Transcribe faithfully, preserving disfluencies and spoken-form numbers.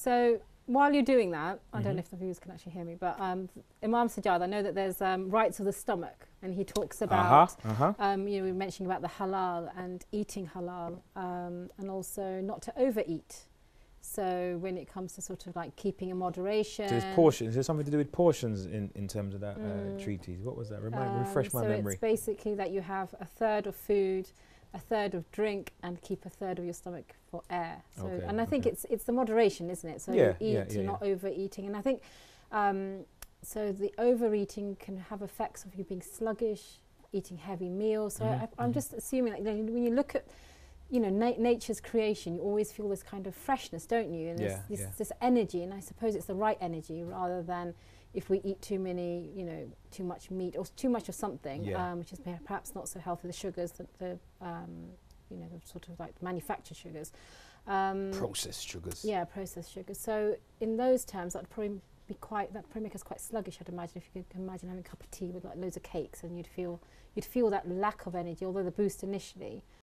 So while you're doing that, mm-hmm. I don't know if the viewers can actually hear me, but um, Imam Sajjad, I know that there's um, rights of the stomach, and he talks about, uh-huh, uh-huh. Um, you know, we mentioned about the halal and eating halal, um, and also not to overeat. So when it comes to sort of like keeping in moderation. So there's portions, there's something to do with portions in, in terms of that mm. uh, treatise. What was that? Remind, um, refresh my so memory. So it's basically that you have a third of food, a third of drink, and keep a third of your stomach for air. So okay, and I okay. think it's it's the moderation, isn't it? So yeah, you eat, yeah, yeah, you're not yeah. overeating. And I think, um, so the overeating can have effects of you being sluggish, eating heavy meals. So mm -hmm. I, I'm mm -hmm. just assuming that when you look at, you know, na nature's creation, you always feel this kind of freshness, don't you? And yeah, this, this, yeah. this energy, and I suppose it's the right energy rather than if we eat too many, you know, too much meat or too much of something, yeah. um, which is perhaps not so healthy, the sugars, the, the um, you know, the sort of like manufactured sugars. Um, processed sugars. Yeah, processed sugars. So in those terms, that'd probably be quite, that'd probably make us quite sluggish, I'd imagine, if you could imagine having a cup of tea with like loads of cakes, and you'd feel, you'd feel that lack of energy, although the boost initially.